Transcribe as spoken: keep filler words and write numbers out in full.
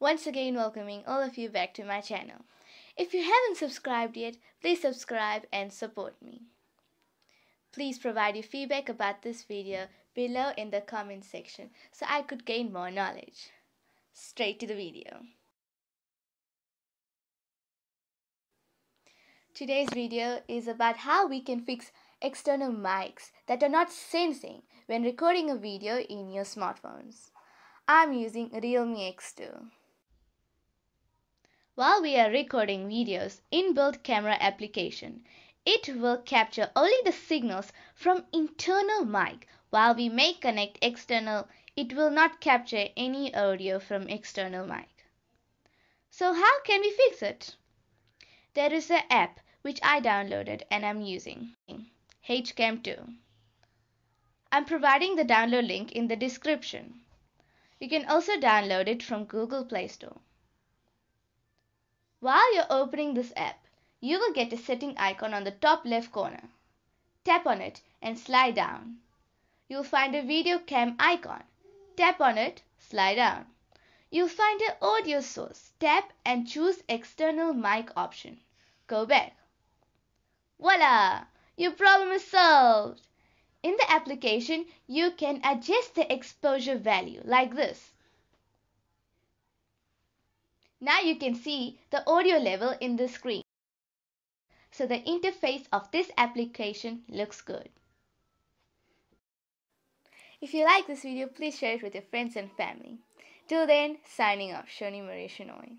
Once again, welcoming all of you back to my channel. If you haven't subscribed yet, please subscribe and support me. Please provide your feedback about this video below in the comment section so I could gain more knowledge. Straight to the video. Today's video is about how we can fix external mics that are not sensing when recording a video in your smartphones. I'm using Realme X two. While we are recording videos, inbuilt camera application, it will capture only the signals from internal mic. While we may connect external, it will not capture any audio from external mic. So how can we fix it? There is an app which I downloaded and I'm using, hedge cam two. I'm providing the download link in the description. You can also download it from Google Play Store. While you're opening this app, you will get a setting icon on the top left corner. Tap on it and slide down. You'll find a video cam icon. Tap on it, slide down. You'll find an audio source. Tap and choose external mic option. Go back. Voila! Your problem is solved! In the application, you can adjust the exposure value like this. Now you can see the audio level in the screen. So the interface of this application looks good. If you like this video, please share it with your friends and family. Till then, signing off, Shoni Maria Shinoi.